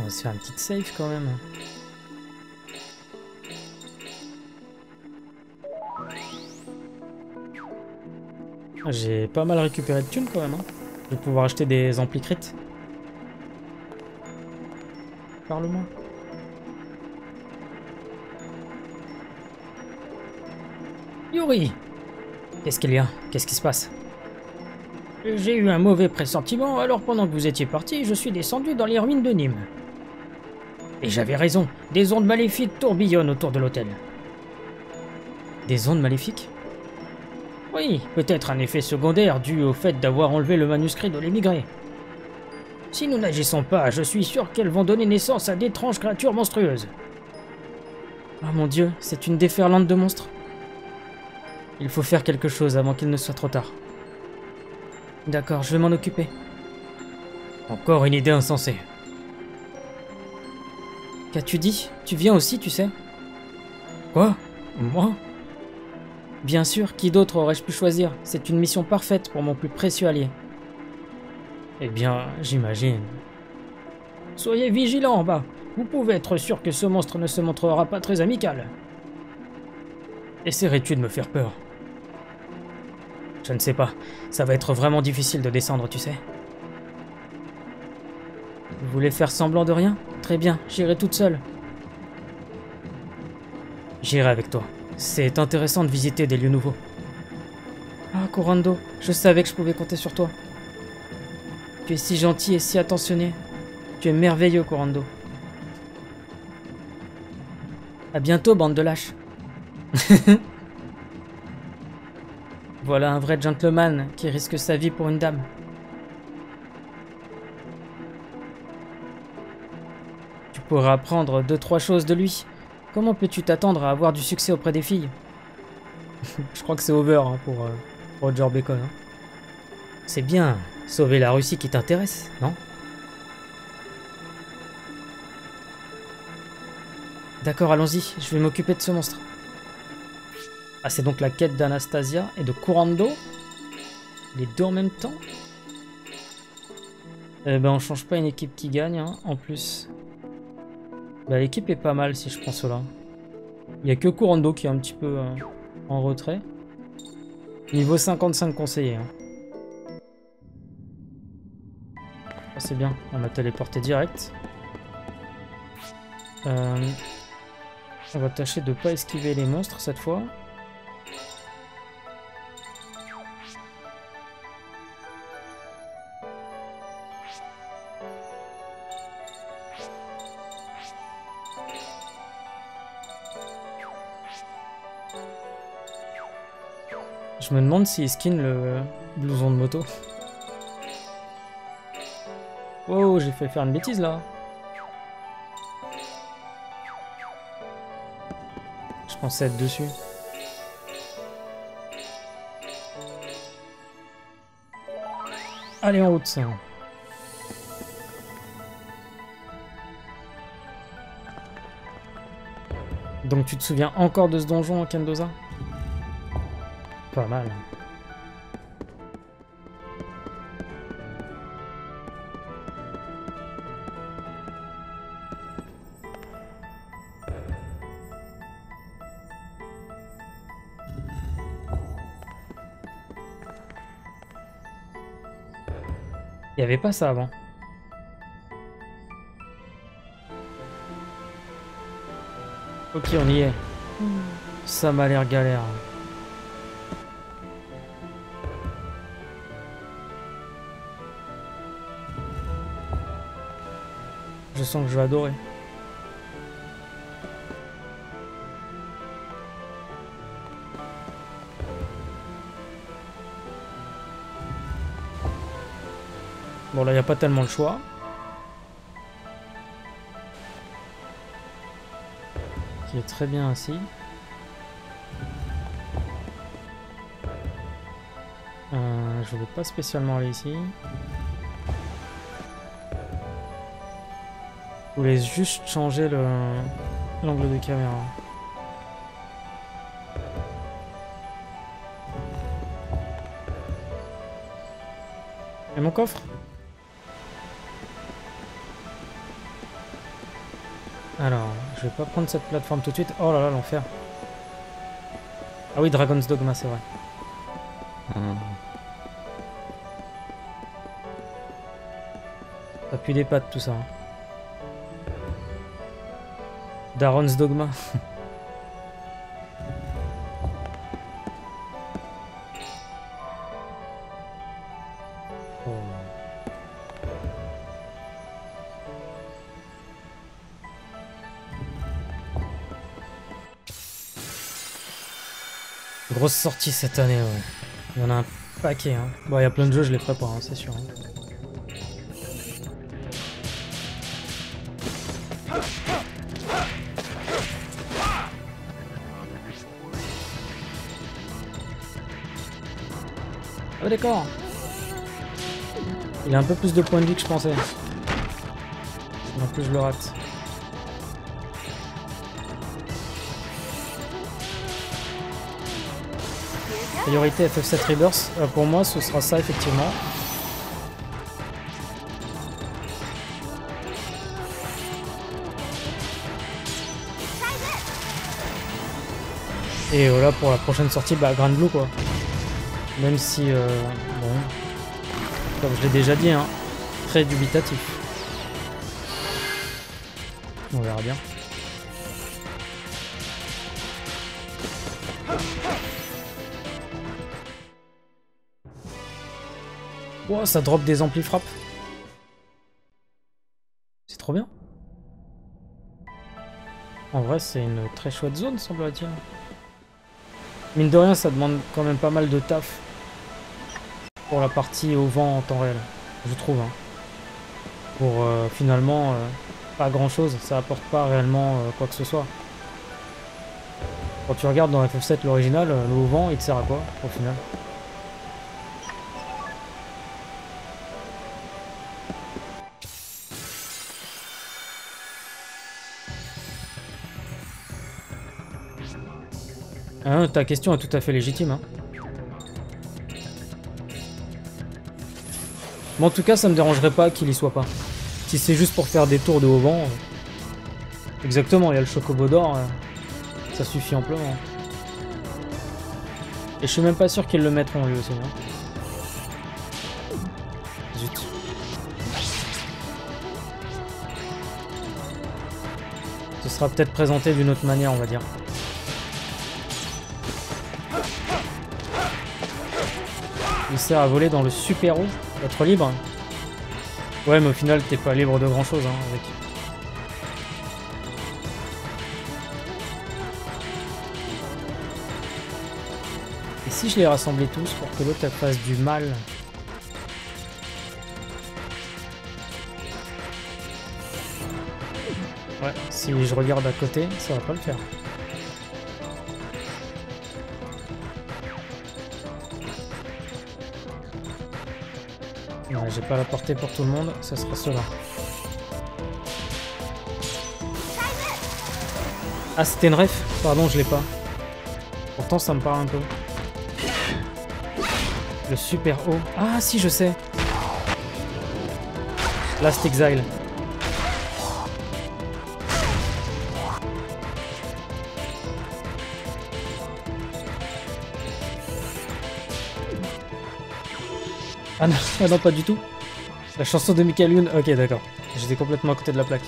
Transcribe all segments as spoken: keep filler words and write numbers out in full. On va se faire une petite save quand même. J'ai pas mal récupéré de thunes quand même. Hein. Je vais pouvoir acheter des amplis crit. Parle-moi. Yuri! Qu'est-ce qu'il y a? Qu'est-ce qui se passe? J'ai eu un mauvais pressentiment, alors pendant que vous étiez parti, je suis descendu dans les ruines de Nîmes. Et j'avais raison, des ondes maléfiques tourbillonnent autour de l'hôtel. Des ondes maléfiques? Oui, peut-être un effet secondaire dû au fait d'avoir enlevé le manuscrit de l'émigré. Si nous n'agissons pas, je suis sûr qu'elles vont donner naissance à d'étranges créatures monstrueuses. Oh mon Dieu, c'est une déferlante de monstres. Il faut faire quelque chose avant qu'il ne soit trop tard. D'accord, je vais m'en occuper. Encore une idée insensée. Qu'as-tu dit? Tu viens aussi, tu sais? Quoi? Moi? Bien sûr, qui d'autre aurais-je pu choisir? C'est une mission parfaite pour mon plus précieux allié. Eh bien, j'imagine. Soyez vigilants en bas. Vous pouvez être sûr que ce monstre ne se montrera pas très amical. Essaierais-tu de me faire peur? Je ne sais pas. Ça va être vraiment difficile de descendre, tu sais. Vous voulez faire semblant de rien? Très bien, j'irai toute seule. J'irai avec toi. C'est intéressant de visiter des lieux nouveaux. Ah, Kurando, je savais que je pouvais compter sur toi. Tu es si gentil et si attentionné. Tu es merveilleux, Kurando. À bientôt, bande de lâches. Voilà un vrai gentleman qui risque sa vie pour une dame. Tu pourras apprendre deux trois choses de lui. Comment peux-tu t'attendre à avoir du succès auprès des filles? Je crois que c'est over hein, pour euh, Roger Bacon. Hein. C'est bien, sauver la Russie qui t'intéresse, non? D'accord, allons-y, je vais m'occuper de ce monstre. Ah, c'est donc la quête d'Anastasia et de Kurando. Les deux en même temps. Eh ben, on change pas une équipe qui gagne, hein, en plus. Bah, l'équipe est pas mal si je prends cela. Il n'y a que Kurando qui est un petit peu euh, en retrait. Niveau cinquante-cinq conseillers. Hein. Oh, c'est bien, on a téléporté direct. Euh, on va tâcher de ne pas esquiver les monstres cette fois. Je me demande s'il skin le blouson de moto. Oh, j'ai fait faire une bêtise là. Je pensais être dessus. Allez, en route ça. Donc tu te souviens encore de ce donjon en Kendoza ? Pas mal. Il n'y avait pas ça avant. Ok, on y est. Ça m'a l'air galère. Je sens que je vais adorer. Bon là, il n'y a pas tellement le choix. Qui est très bien ainsi. Euh, je ne veux pas spécialement aller ici. Je voulais juste changer le l'angle de caméra. Et mon coffre? Alors, je vais pas prendre cette plateforme tout de suite. Oh là là, l'enfer. Ah oui, Dragon's Dogma, c'est vrai. Mmh. Ça pue des pattes, tout ça. Hein. Dragon's Dogma. Grosse sortie cette année, ouais. Il y en a un paquet, hein. Bon, il y a plein de jeux, je les ferai pas, hein, c'est sûr. Oh, d'accord. Il a un peu plus de points de vie que je pensais. En plus, je le rate. Priorité F F sept Rebirth, euh, pour moi ce sera ça effectivement. Et voilà pour la prochaine sortie, bah Grand Blue quoi. Même si, euh, bon, comme je l'ai déjà dit, hein, très dubitatif. On verra bien. Wow, ça drop des amplis frappes. C'est trop bien. En vrai, c'est une très chouette zone, semble-t-il. Mine de rien, ça demande quand même pas mal de taf pour la partie au vent en temps réel, je trouve. Hein. Pour euh, finalement, euh, pas grand-chose, ça apporte pas réellement euh, quoi que ce soit. Quand tu regardes dans F F sept l'original, le au vent, il te sert à quoi, au final? Ah, ta question est tout à fait légitime. Hein. Mais en tout cas, ça me dérangerait pas qu'il y soit pas. Si c'est juste pour faire des tours de haut vent. Euh... Exactement, il y a le chocobo d'or. Euh... Ça suffit amplement. Et je suis même pas sûr qu'ils le mettront lui aussi. Hein. Zut. Ce sera peut-être présenté d'une autre manière, on va dire. Il sert à voler dans le super haut, être libre. Ouais, mais au final, t'es pas libre de grand chose hein, avec. Et si je les rassemblais tous pour que l'autre fasse du mal? Ouais, si je regarde à côté, ça va pas le faire. J'ai pas la portée pour tout le monde, ça sera cela. Ah, c'était une ref? Pardon, je l'ai pas. Pourtant, ça me parle un peu. Le super haut. Ah, si, je sais. Last Exile. Ah non, ah non, pas du tout. La chanson de Michael Youn. Ok, d'accord. J'étais complètement à côté de la plaque.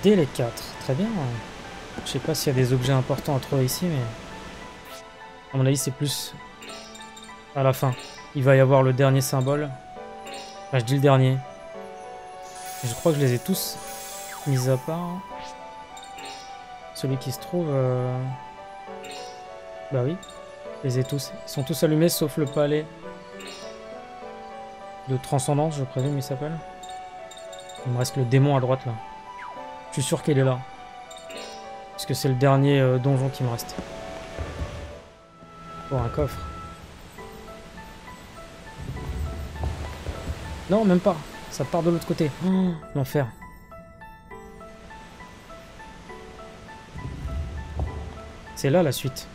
Dès les quatre, très bien. Je sais pas s'il y a des objets importants à trouver ici, mais à mon avis c'est plus à la fin. Il va y avoir le dernier symbole. Enfin, je dis le dernier. Je crois que je les ai tous, mis à part celui qui se trouve. Euh... Bah oui, je les ai tous. Ils sont tous allumés sauf le palais de transcendance, je présume il s'appelle. Il me reste le démon à droite là. Je suis sûr qu'elle est là. Parce que c'est le dernier euh, donjon qui me reste. Pour un coffre. Non, même pas. Ça part de l'autre côté. Oh, l'enfer. C'est là la suite.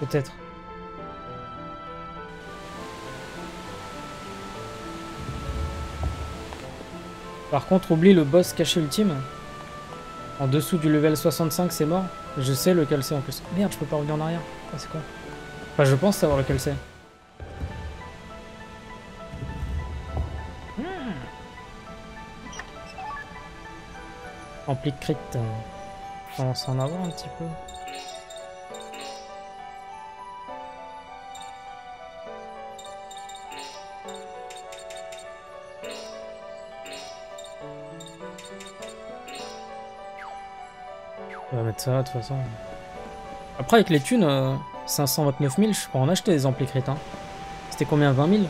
Peut-être. Par contre, oublie le boss caché ultime. En dessous du level soixante-cinq, c'est mort. Je sais lequel c'est en plus. Merde, je peux pas revenir en arrière. Ah, c'est quoi? Enfin, je pense savoir lequel c'est. Mmh. Ampli crit. Je commence à en avoir un petit peu. On va mettre ça de toute façon. Après avec les thunes, euh, cinq cent vingt-neuf mille, je peux en acheter des amplis crit, hein. C'était combien, vingt mille?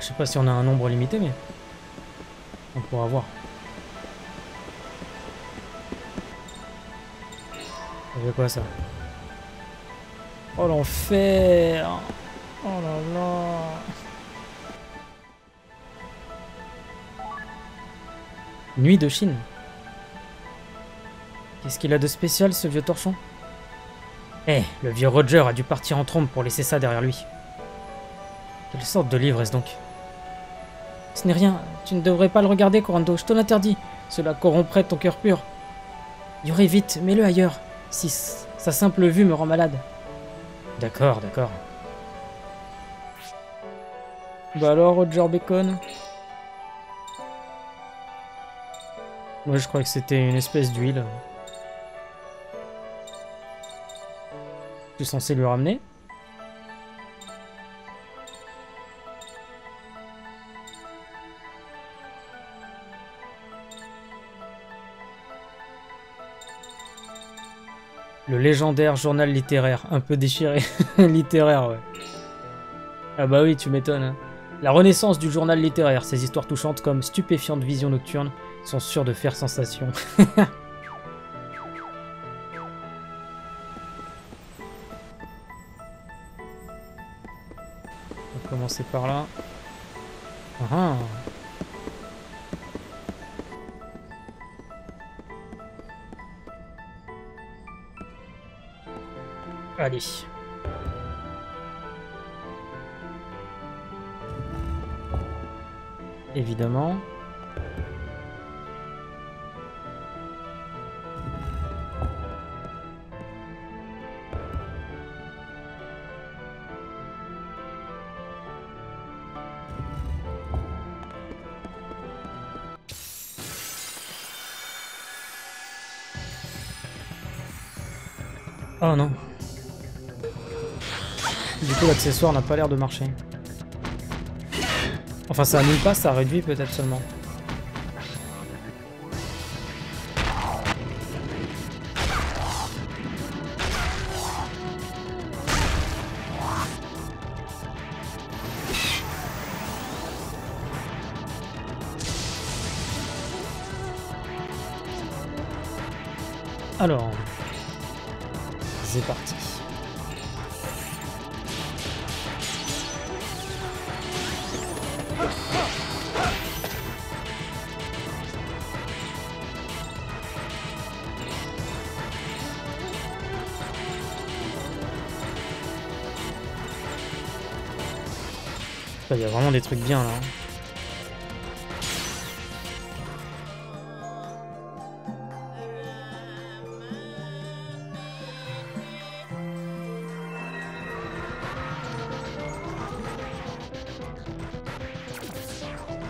Je sais pas si on a un nombre limité, mais on pourra voir. Ça fait quoi ça? Oh l'enfer! Oh là là! Nuit de Chine. Qu'est-ce qu'il a de spécial, ce vieux torchon? Eh, hey, le vieux Roger a dû partir en trombe pour laisser ça derrière lui. Quelle sorte de livre est-ce donc? Ce n'est rien, tu ne devrais pas le regarder, Kurando, je te l'interdis. Cela corromprait ton cœur pur. Yuri, vite, mets-le ailleurs, si sa simple vue me rend malade. D'accord, d'accord. Bah alors, Roger Bacon? Moi, je crois que c'était une espèce d'huile. Je suis censé lui ramener. Le légendaire journal littéraire. Un peu déchiré. Littéraire, ouais. Ah bah oui, tu m'étonnes. Hein. La renaissance du journal littéraire. Ces histoires touchantes comme stupéfiantes visions nocturnes sont sûres de faire sensation. Commencer par là. Ah. Allez. Évidemment. Oh non. Du coup l'accessoire n'a pas l'air de marcher. Enfin ça annule pas, ça réduit peut-être seulement. Alors... C'est parti. Il y a vraiment des trucs bien là.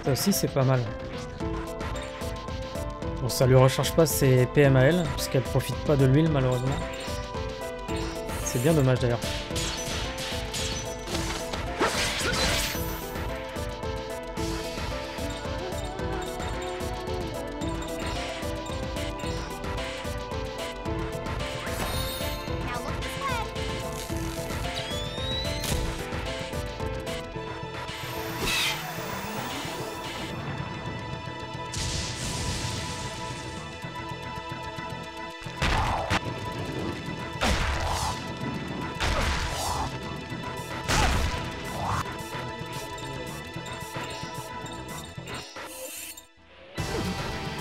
Ça aussi c'est pas mal. Bon ça lui recharge pas ses P M à elle, puisqu'elle profite pas de l'huile malheureusement. C'est bien dommage d'ailleurs.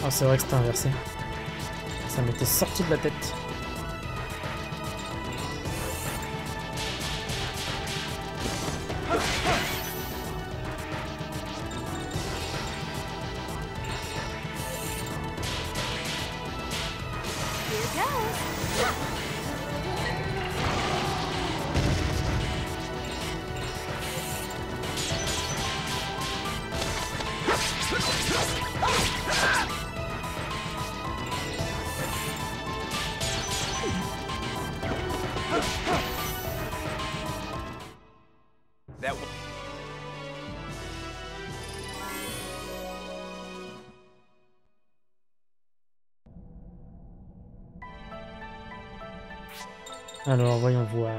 Ah, c'est vrai que c'était inversé. Ça m'était sorti de la tête. Alors voyons voir.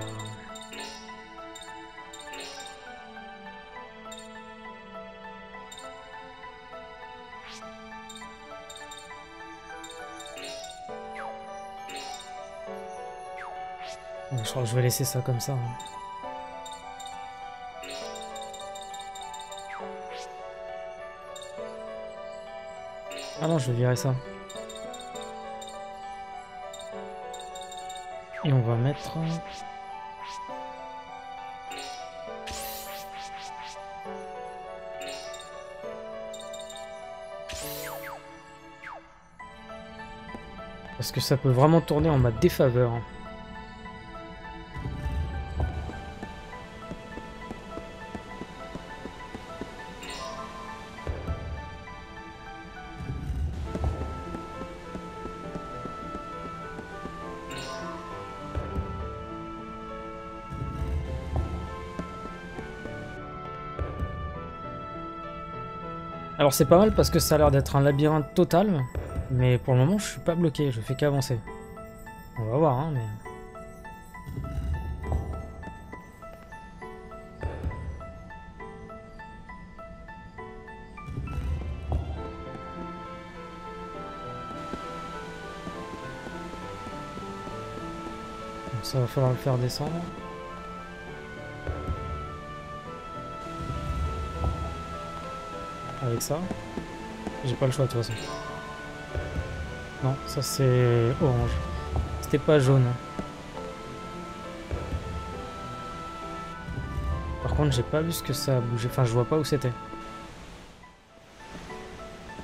Bon, je crois que je vais laisser ça comme ça. Hein. Ah non, je vais virer ça. Et on va mettre... Parce que ça peut vraiment tourner en ma défaveur. Alors c'est pas mal parce que ça a l'air d'être un labyrinthe total, mais pour le moment je suis pas bloqué, je fais qu'avancer. On va voir, hein, mais... Donc ça va falloir le faire descendre. Avec ça, j'ai pas le choix de toute façon. Non, ça c'est orange. C'était pas jaune. Par contre, j'ai pas vu ce que ça a bougé. Enfin, je vois pas où c'était.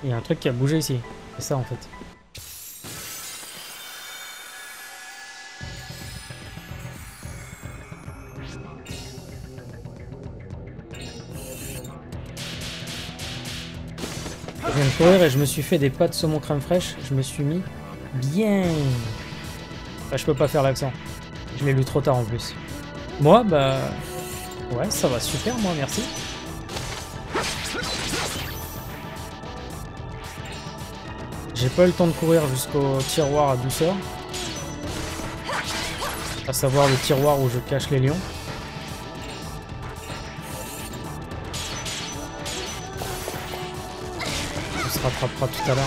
Il y a un truc qui a bougé ici. C'est ça en fait. Et je me suis fait des pâtes saumon crème fraîche, je me suis mis bien. Bah, je peux pas faire l'accent, je l'ai lu trop tard en plus. Moi, bah ouais, ça va super, moi, merci. J'ai pas eu le temps de courir jusqu'au tiroir à douceur, à savoir le tiroir où je cache les lions. Rattrapera tout à l'heure.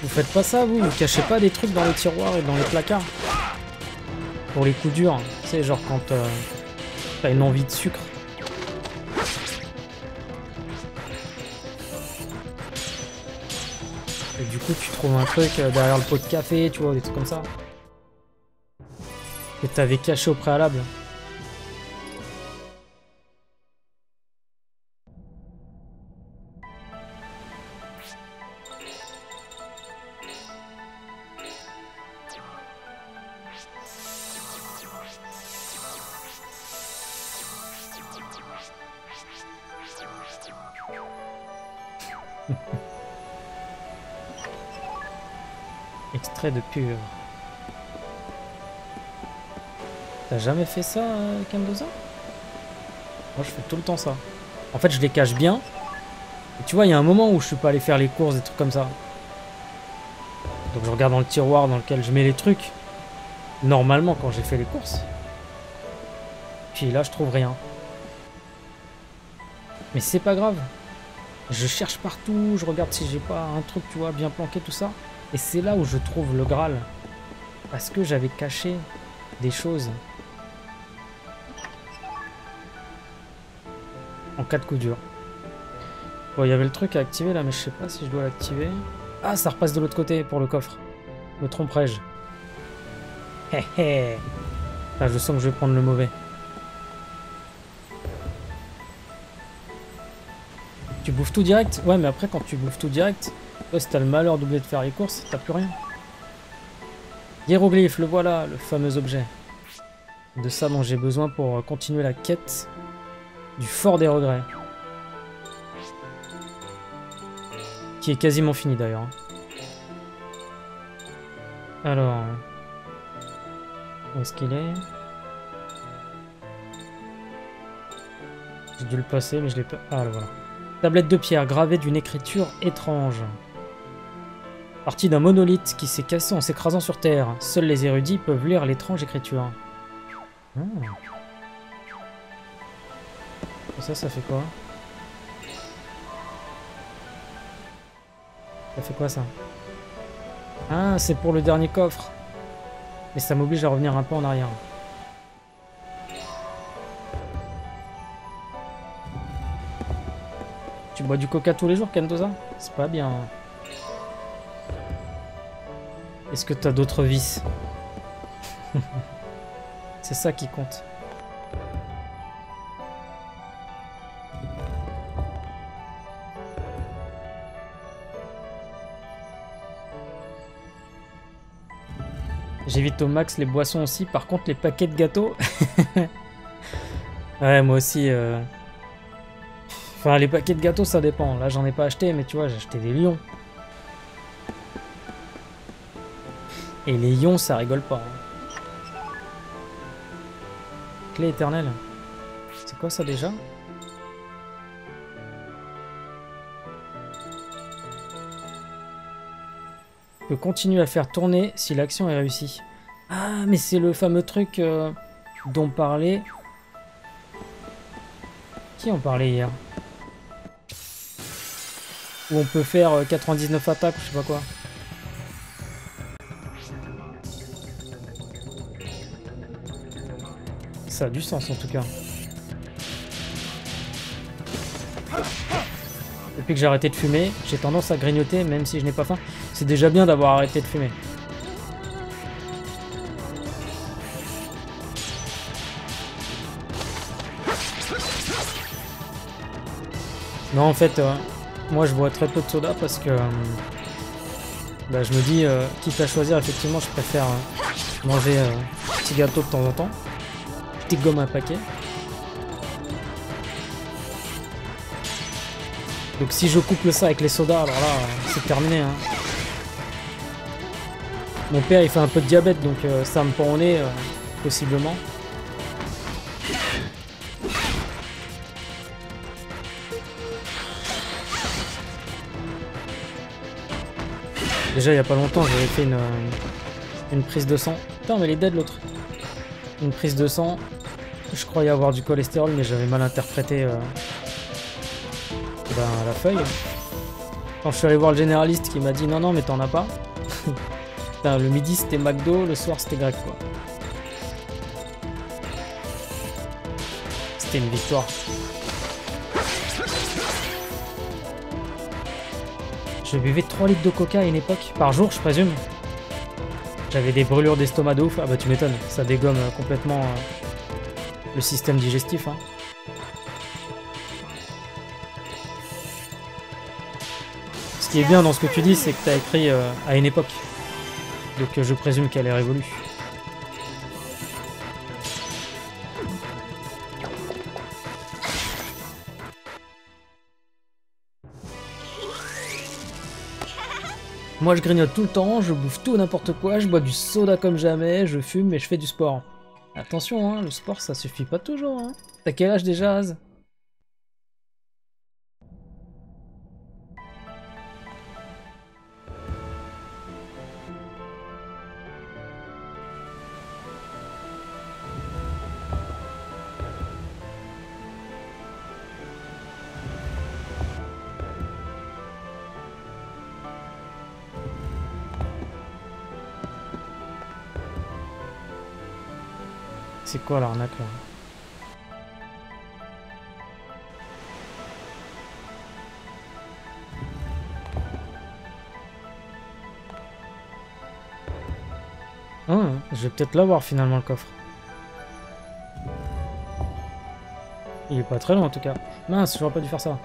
Vous faites pas ça, vous, vous cachez pas des trucs dans les tiroirs et dans les placards. Pour les coups durs, tu sais, genre quand euh, t'as une envie de sucre. Et du coup, tu trouves un truc derrière le pot de café, tu vois, des trucs comme ça. Que t'avais caché au préalable. De pur. T'as jamais fait ça, Camdoza? Moi, je fais tout le temps ça. En fait, je les cache bien. Et tu vois, il y a un moment où je suis pas allé faire les courses, des trucs comme ça. Donc, je regarde dans le tiroir dans lequel je mets les trucs. Normalement, quand j'ai fait les courses. Puis là, je trouve rien. Mais c'est pas grave. Je cherche partout, je regarde si j'ai pas un truc, tu vois, bien planqué, tout ça. Et c'est là où je trouve le Graal. Parce que j'avais caché des choses. En cas de coup dur. Bon, il y avait le truc à activer là, mais je sais pas si je dois l'activer. Ah, ça repasse de l'autre côté pour le coffre. Me tromperai-je? Hé hé. Là, je sens que je vais prendre le mauvais. Tu bouffes tout direct? Ouais, mais après, quand tu bouffes tout direct, toi, si t'as le malheur d'oublier de faire les courses, t'as plus rien. Hiéroglyphe, le voilà, le fameux objet. De ça dont j'ai besoin pour continuer la quête du fort des regrets. Qui est quasiment fini d'ailleurs. Alors... Où est-ce qu'il est? J'ai dû le passer, mais je l'ai pas... Ah, le voilà. Tablette de pierre gravée d'une écriture étrange. Partie d'un monolithe qui s'est cassé en s'écrasant sur terre. Seuls les érudits peuvent lire l'étrange écriture. Hmm. Et ça, ça fait quoi? Ça fait quoi ça? Ah, c'est pour le dernier coffre. Mais ça m'oblige à revenir un peu en arrière. Tu bois du coca tous les jours, Kantoza? C'est pas bien. Est-ce que t'as d'autres vices? C'est ça qui compte. J'évite au max les boissons aussi, par contre les paquets de gâteaux. Ouais, moi aussi. Euh... Enfin, les paquets de gâteaux, ça dépend. Là, j'en ai pas acheté, mais tu vois, j'ai acheté des lions. Et les lions, ça rigole pas. Hein. Clé éternelle. C'est quoi ça déjà? Je continue à faire tourner si l'action est réussie. Ah, mais c'est le fameux truc euh, dont parlait... Qui en parlait hier? Où on peut faire euh, quatre-vingt-dix-neuf attaques, je sais pas quoi. Ça a du sens en tout cas. Depuis que j'ai arrêté de fumer, j'ai tendance à grignoter même si je n'ai pas faim. C'est déjà bien d'avoir arrêté de fumer. Non, en fait, euh, moi je bois très peu de soda parce que euh, bah, je me dis, euh, quitte à choisir, effectivement, je préfère euh, manger euh, un petit gâteau de temps en temps. Gomme à paquet. Donc si je couple ça avec les sodas, alors là c'est terminé. Hein. Mon père il fait un peu de diabète donc euh, ça me pend au nez euh, possiblement. Déjà il y a pas longtemps j'avais fait une, une prise de sang. Putain mais il est dead l'autre. Une prise de sang. Je croyais avoir du cholestérol, mais j'avais mal interprété euh, ben, la feuille. Quand je suis allé voir le généraliste qui m'a dit non, non, mais t'en as pas. Putain, le midi c'était McDo, le soir c'était grec, quoi. C'était une victoire. Je buvais trois litres de coca à une époque, par jour, je présume. J'avais des brûlures d'estomac de ouf. Ah bah tu m'étonnes, ça dégomme complètement. Euh... Le système digestif, hein. Ce qui est bien dans ce que tu dis, c'est que tu as écrit euh, à une époque. Donc euh, je présume qu'elle est révolue. Moi je grignote tout le temps, je bouffe tout n'importe quoi, je bois du soda comme jamais, je fume et je fais du sport. Attention, hein, le sport, ça suffit pas toujours. Hein. T'as quel âge déjà, Az? C'est quoi l'arnaque là? Oh, je vais peut-être l'avoir finalement le coffre. Il est pas très long en tout cas. Mince, j'aurais pas dû faire ça.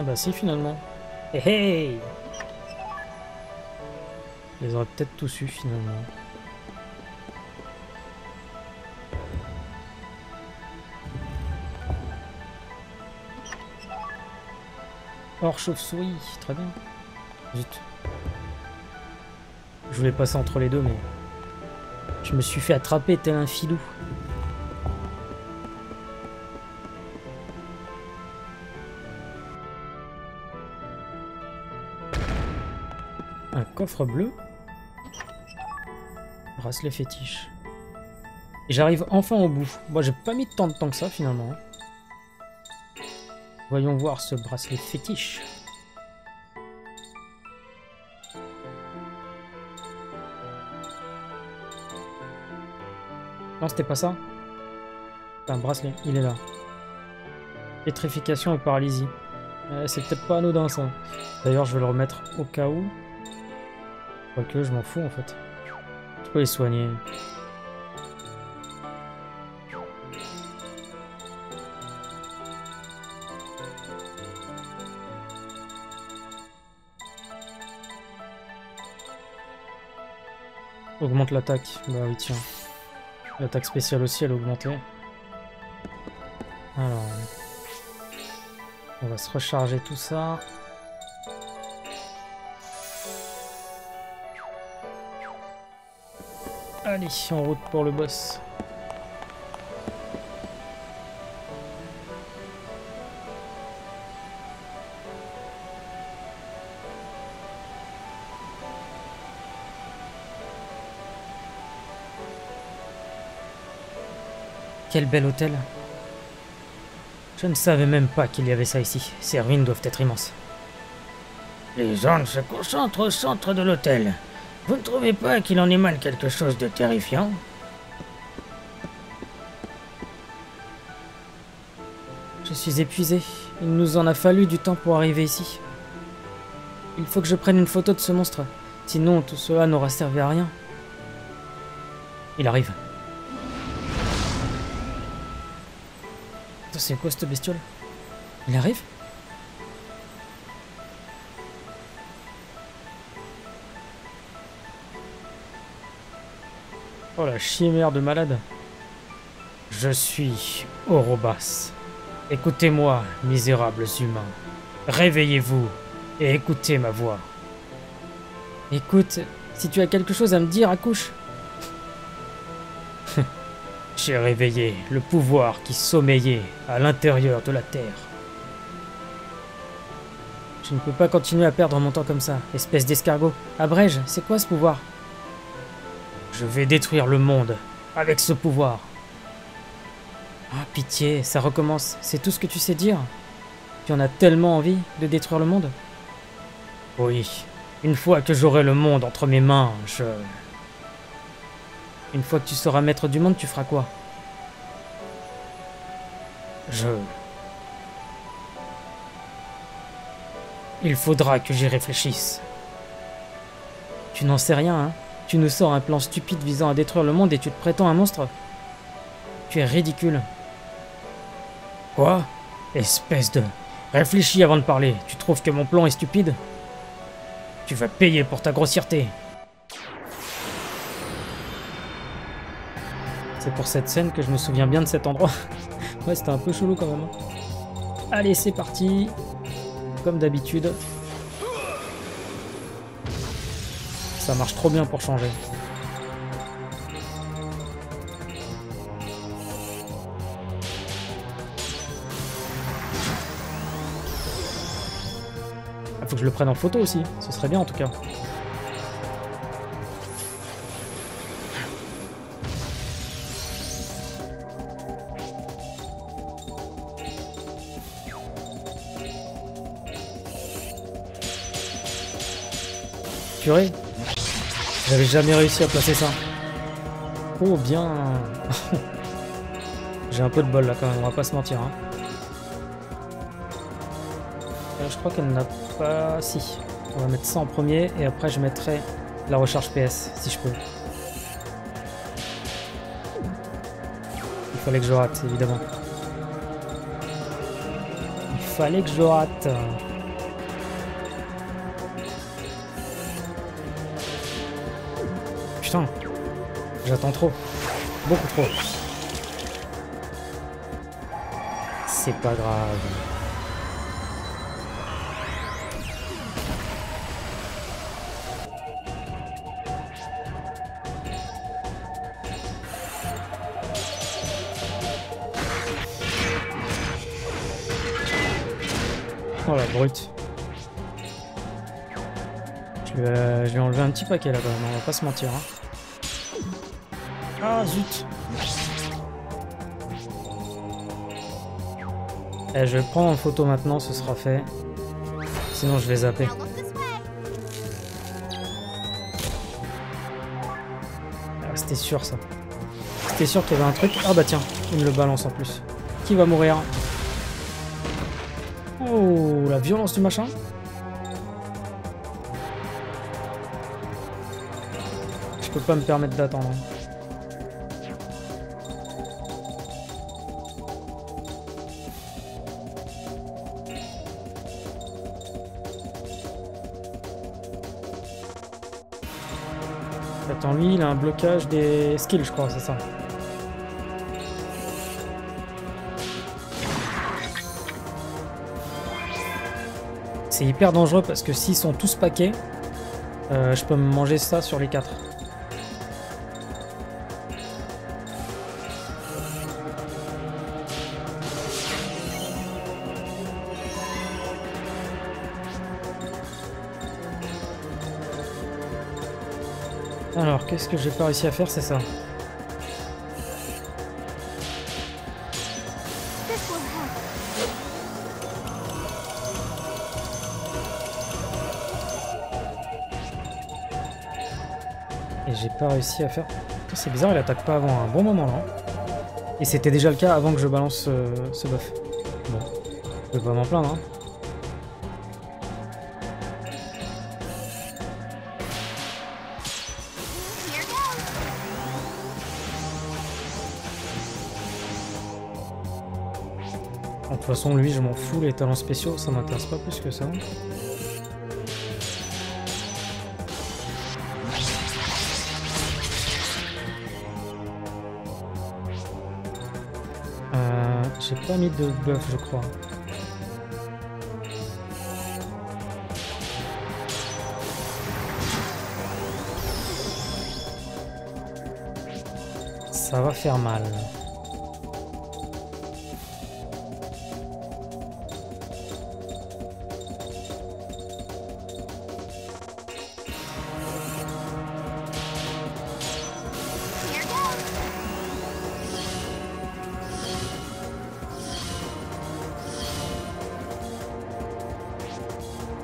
Ah bah si finalement. Hé hey, hey. Ils auraient peut-être tous eu finalement. Or chauve-souris, très bien. Zut. Je voulais passer entre les deux, mais je me suis fait attraper tel un filou. Un coffre bleu. Bracelet fétiche. Et j'arrive enfin au bout. Moi, j'ai pas mis tant de temps que ça, finalement. Voyons voir ce bracelet fétiche. Non, c'était pas ça. C'est un bracelet, il est là. Pétrification et paralysie. Euh, c'est peut-être pas anodin ça. D'ailleurs, je vais le remettre au cas où. Quoique, je m'en fous en fait. Je peux les soigner. Augmente l'attaque. Bah oui, tiens. L'attaque spéciale aussi, elle est augmentée. Alors. On va se recharger tout ça. Allez, en route pour le boss. Quel bel hôtel. Je ne savais même pas qu'il y avait ça ici. Ces ruines doivent être immenses. Les ondes se concentrent au centre de l'hôtel. Vous ne trouvez pas qu'il en émane quelque chose de terrifiant? Je suis épuisé. Il nous en a fallu du temps pour arriver ici. Il faut que je prenne une photo de ce monstre. Sinon, tout cela n'aura servi à rien. Il arrive. C'est quoi cette bestiole? Il arrive? Oh la chimère de malade. Je suis Orobas. Écoutez-moi, misérables humains. Réveillez-vous et écoutez ma voix. Écoute, si tu as quelque chose à me dire, accouche. J'ai réveillé le pouvoir qui sommeillait à l'intérieur de la Terre. Je ne peux pas continuer à perdre mon temps comme ça, espèce d'escargot. Abrège, c'est quoi ce pouvoir? Je vais détruire le monde avec ce pouvoir. Ah, pitié, ça recommence. C'est tout ce que tu sais dire? Tu en as tellement envie de détruire le monde? Oui, une fois que j'aurai le monde entre mes mains, je... Une fois que tu seras maître du monde, tu feras quoi? Je... Il faudra que j'y réfléchisse. Tu n'en sais rien, hein? Tu nous sors un plan stupide visant à détruire le monde et tu te prétends un monstre? Tu es ridicule. Quoi? Espèce de... Réfléchis avant de parler. Tu trouves que mon plan est stupide? Tu vas payer pour ta grossièreté. C'est pour cette scène que je me souviens bien de cet endroit. Ouais, c'était un peu chelou quand même. Allez, c'est parti. Comme d'habitude. Ça marche trop bien pour changer. Ah, faut que je le prenne en photo aussi. Ce serait bien en tout cas. purée. J'avais jamais réussi à placer ça. Oh bien. J'ai un peu de bol là quand même, on va pas se mentir. Hein. Là, je crois qu'elle n'a pas... Si. On va mettre ça en premier et après je mettrai la recharge P S si je peux. Il fallait que je rate, évidemment. Il fallait que je rate. Putain, j'attends trop. Beaucoup trop. C'est pas grave. Oh la brute. Je vais, euh, je vais enlever un petit paquet là-bas, on va pas se mentir. Hein. Ah zut. Et je vais le prendre en photo maintenant, ce sera fait. Sinon je vais zapper. Ah, c'était sûr ça. C'était sûr qu'il y avait un truc. Ah bah tiens, il me le balance en plus. Qui va mourir? Oh, la violence du machin. Je peux pas me permettre d'attendre. Attends, lui, il a un blocage des skills, je crois, c'est ça. C'est hyper dangereux parce que s'ils sont tous paquets, euh, je peux me manger ça sur les quatre. Alors, qu'est-ce que j'ai pas réussi à faire, c'est ça. J'ai pas réussi à faire... C'est bizarre, il attaque pas avant un bon moment là. Et c'était déjà le cas avant que je balance euh, ce buff. Bon, je vais pas m'en plaindre. Hein. De toute façon, lui, je m'en fous, les talents spéciaux, ça m'intéresse pas plus que ça. J'ai pas mis de buff, je crois. Ça va faire mal.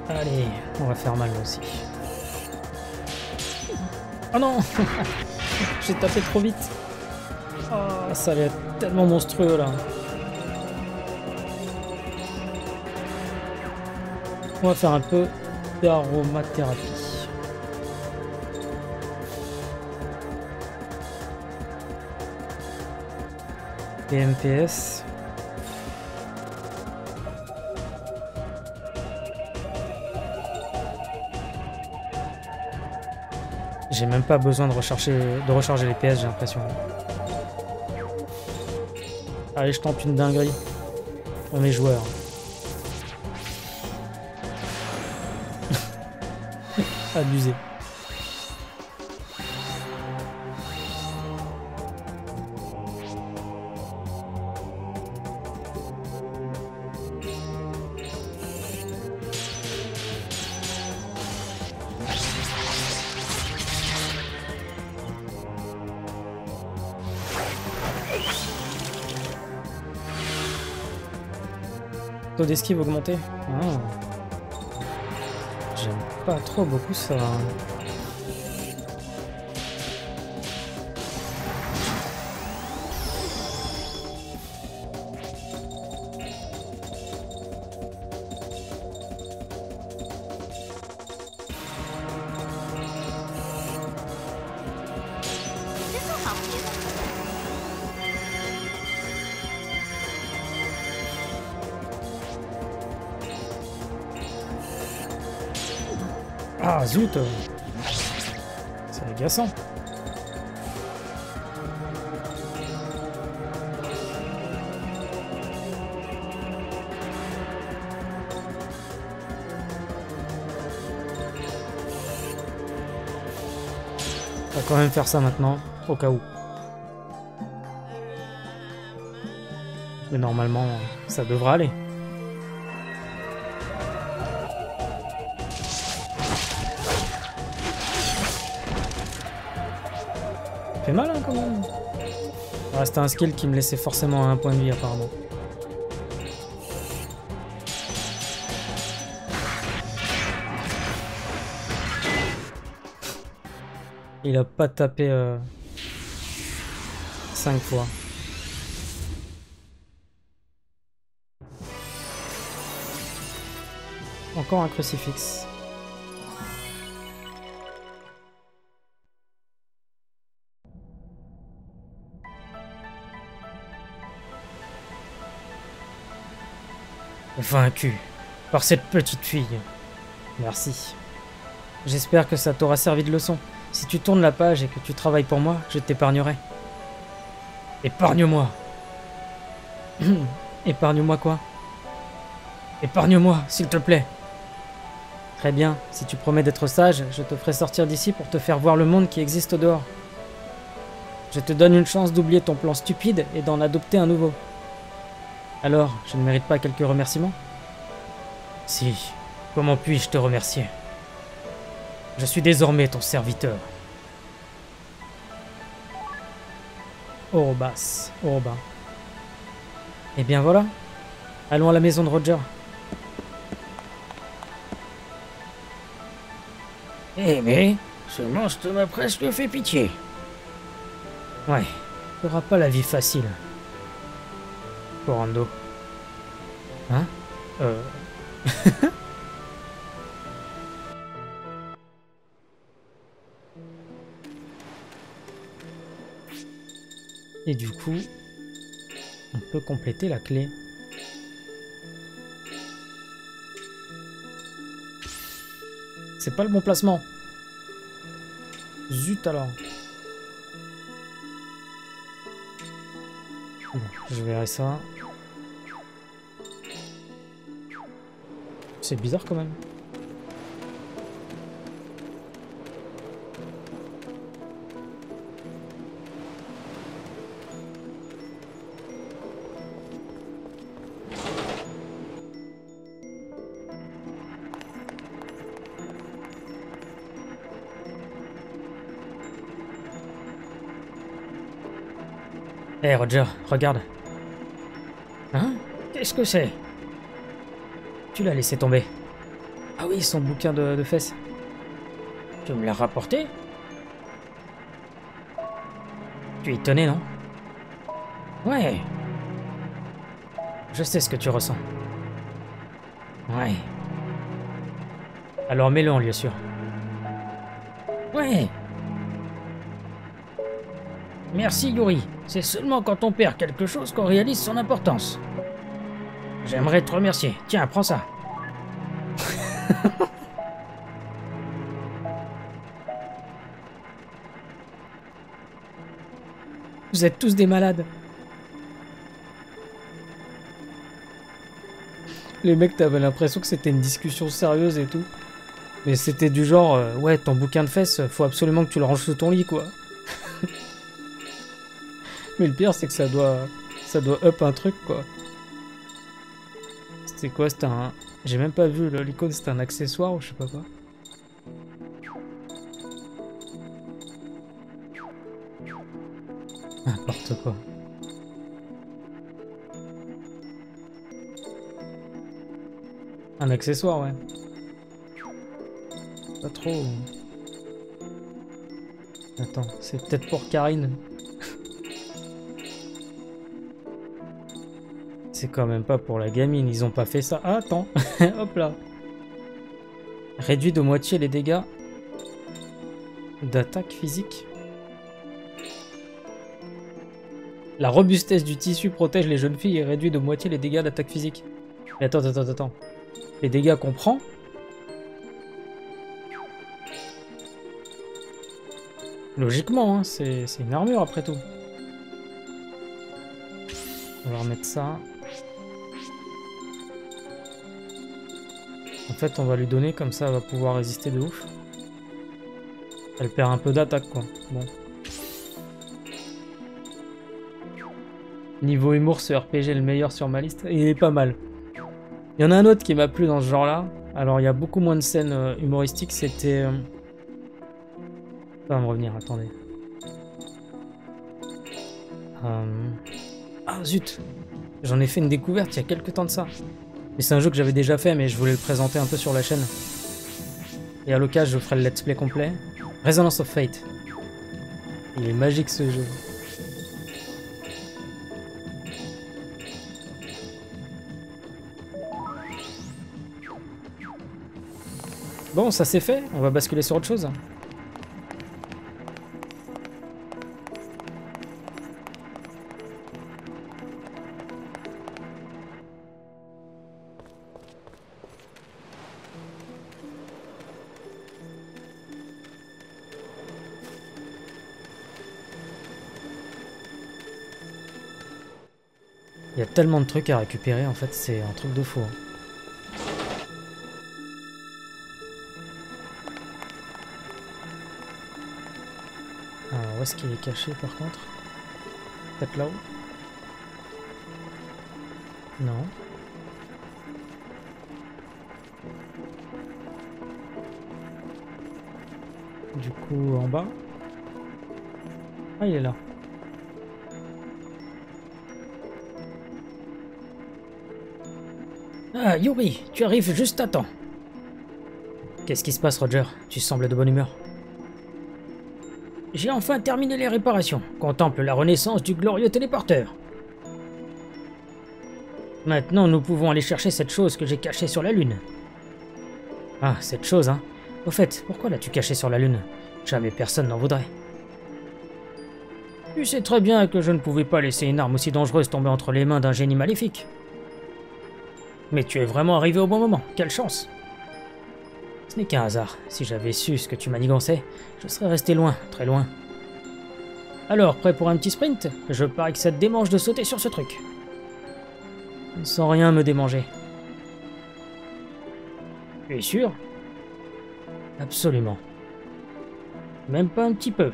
Allez, on va faire mal aussi. Oh non. J'ai tapé trop vite. Oh, ça allait être tellement monstrueux là. On va faire un peu d'aromathérapie. Et M P S. J'ai même pas besoin de recharger, de recharger les P S, j'ai l'impression. Allez, je tente une dinguerie. On est joueur. Abusé. Taux d'esquive augmenté. Ah. J'aime pas trop beaucoup ça. Ah zut, c'est agaçant. On va quand même faire ça maintenant, au cas où. Mais normalement, ça devra aller. Fait mal hein, quand même. Ah, c'était un skill qui me laissait forcément à un point de vie apparemment. Il a pas tapé euh, cinq fois. Encore un crucifix. Vaincu par cette petite fille. Merci. J'espère que ça t'aura servi de leçon. Si tu tournes la page et que tu travailles pour moi, je t'épargnerai. Épargne-moi. Épargne-moi quoi? Épargne-moi, s'il te plaît. Très bien, si tu promets d'être sage, je te ferai sortir d'ici pour te faire voir le monde qui existe dehors. Je te donne une chance d'oublier ton plan stupide et d'en adopter un nouveau. Alors, je ne mérite pas quelques remerciements? Si, comment puis-je te remercier? Je suis désormais ton serviteur. Orobas, Orobas. Eh bien voilà. Allons à la maison de Roger. Eh mais, ce monstre m'a presque fait pitié. Ouais, t'auras pas la vie facile. Kurando. Hein? Euh... Et du coup, on peut compléter la clé. C'est pas le bon placement. Zut alors. Je verrai ça. C'est bizarre quand même. Hé hey Roger, regarde. Hein? Qu'est-ce que c'est? Tu l'as laissé tomber. Ah oui, son bouquin de, de fesses. Tu me l'as rapporté? Tu y tenais, non? Ouais. Je sais ce que tu ressens. Ouais. Alors mets-le en lieu sûr. Ouais. Merci Yuri. C'est seulement quand on perd quelque chose qu'on réalise son importance. J'aimerais te remercier. Tiens, prends ça. Vous êtes tous des malades. Les mecs, t'avais l'impression que c'était une discussion sérieuse et tout. Mais c'était du genre, euh, ouais, ton bouquin de fesses, faut absolument que tu le ranges sous ton lit, quoi. Mais le pire, c'est que ça doit, ça doit up un truc, quoi. C'était quoi? C'était un... J'ai même pas vu l'icône, c'était un accessoire ou je sais pas quoi. N'importe quoi. Un accessoire, ouais. Pas trop... Attends, c'est peut-être pour Karine. C'est quand même pas pour la gamine, ils ont pas fait ça. Ah, attends, hop là. Réduit de moitié les dégâts d'attaque physique. La robustesse du tissu protège les jeunes filles et réduit de moitié les dégâts d'attaque physique. Mais attends, attends, attends. Les dégâts qu'on prend Logiquement, hein, c'est une armure après tout. On va remettre ça. En fait, on va lui donner, comme ça, elle va pouvoir résister de ouf. Elle perd un peu d'attaque, quoi. Bon. Niveau humour, ce R P G est le meilleur sur ma liste. Et il est pas mal. Il y en a un autre qui m'a plu dans ce genre-là. Alors, il y a beaucoup moins de scènes humoristiques. C'était... Ça va me revenir, attendez. Euh... Ah zut, j'en ai fait une découverte il y a quelques temps de ça. Mais c'est un jeu que j'avais déjà fait, mais je voulais le présenter un peu sur la chaîne. Et à l'occasion, je ferai le let's play complet. Resonance of Fate. Il est magique ce jeu. Bon, ça c'est fait, on va basculer sur autre chose. Il y a tellement de trucs à récupérer, en fait, c'est un truc de fou. Alors, où est-ce qu'il est caché, par contre? Peut-être là-haut? Non. Du coup, en bas? Ah, il est là. Ah, Yuri, tu arrives juste à temps. Qu'est-ce qui se passe, Roger? Tu sembles de bonne humeur. J'ai enfin terminé les réparations. Contemple la renaissance du glorieux téléporteur. Maintenant, nous pouvons aller chercher cette chose que j'ai cachée sur la Lune. Ah, cette chose, hein? Au fait, pourquoi l'as-tu cachée sur la Lune? Jamais personne n'en voudrait. Tu sais très bien que je ne pouvais pas laisser une arme aussi dangereuse tomber entre les mains d'un génie maléfique. Mais tu es vraiment arrivé au bon moment, quelle chance! Ce n'est qu'un hasard, si j'avais su ce que tu manigançais, je serais resté loin, très loin. Alors, prêt pour un petit sprint? Je parie que ça te démange de sauter sur ce truc. Sans rien me démanger. Tu es sûr? Absolument. Même pas un petit peu.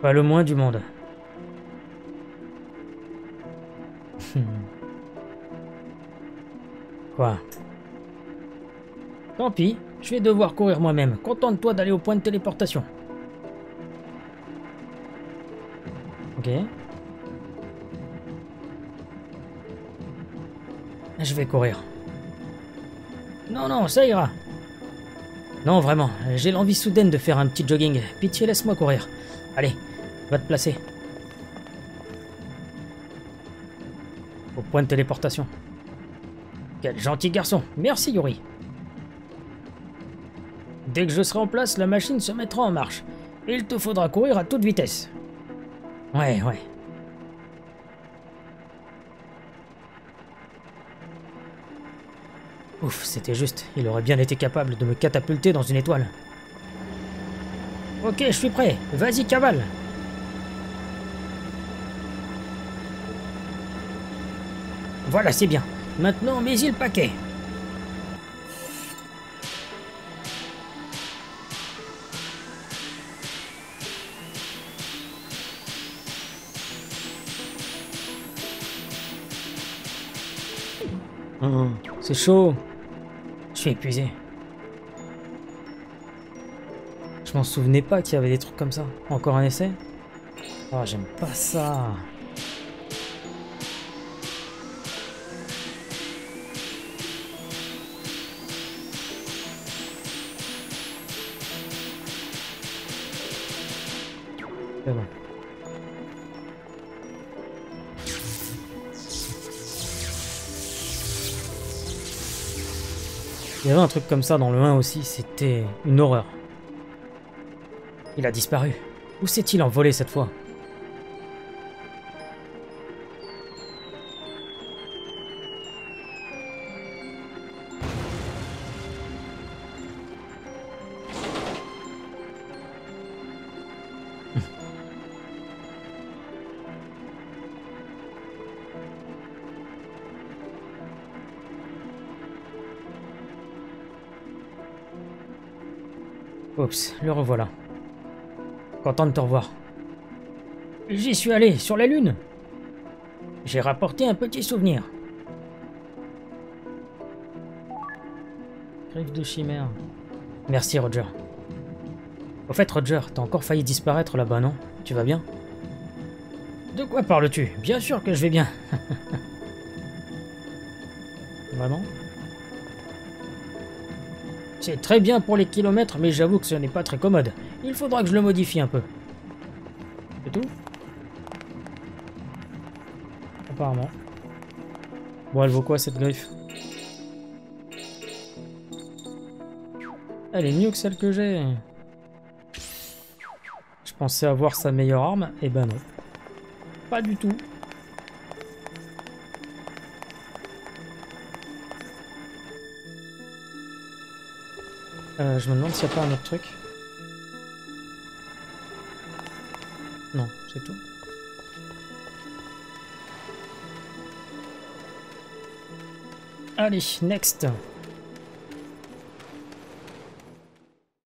Pas le moins du monde. Quoi? Tant pis, je vais devoir courir moi-même. Contente-toi d'aller au point de téléportation. Ok. Je vais courir. Non, non, ça ira. Non, vraiment, j'ai l'envie soudaine de faire un petit jogging. Pitié, laisse-moi courir. Allez, va te placer. Au point de téléportation. Quel gentil garçon. Merci, Yuri. Dès que je serai en place, la machine se mettra en marche. Il te faudra courir à toute vitesse. Ouais, ouais. Ouf, c'était juste. Il aurait bien été capable de me catapulter dans une étoile. Ok, je suis prêt. Vas-y, cavale. Voilà, c'est bien. Maintenant, mets-y le paquet. Mmh, c'est chaud. Je suis épuisé. Je m'en souvenais pas qu'il y avait des trucs comme ça. Encore un essai? Oh, j'aime pas ça. Il y avait un truc comme ça dans le un aussi, c'était une horreur. Il a disparu. Où s'est-il envolé cette fois? Oups, le revoilà. Content de te revoir. J'y suis allé, sur la Lune. J'ai rapporté un petit souvenir. Griffe de chimère. Merci, Roger. Au fait, Roger, t'as encore failli disparaître là-bas, non? Tu vas bien? De quoi parles-tu? Bien sûr que je vais bien. Vraiment? C'est très bien pour les kilomètres, mais j'avoue que ce n'est pas très commode. Il faudra que je le modifie un peu. C'est tout? Apparemment. Bon, elle vaut quoi cette griffe? Elle est mieux que celle que j'ai. Je pensais avoir sa meilleure arme, et ben non. Pas du tout. Euh, je me demande s'il n'y a pas un autre truc. Non, c'est tout. Allez, next.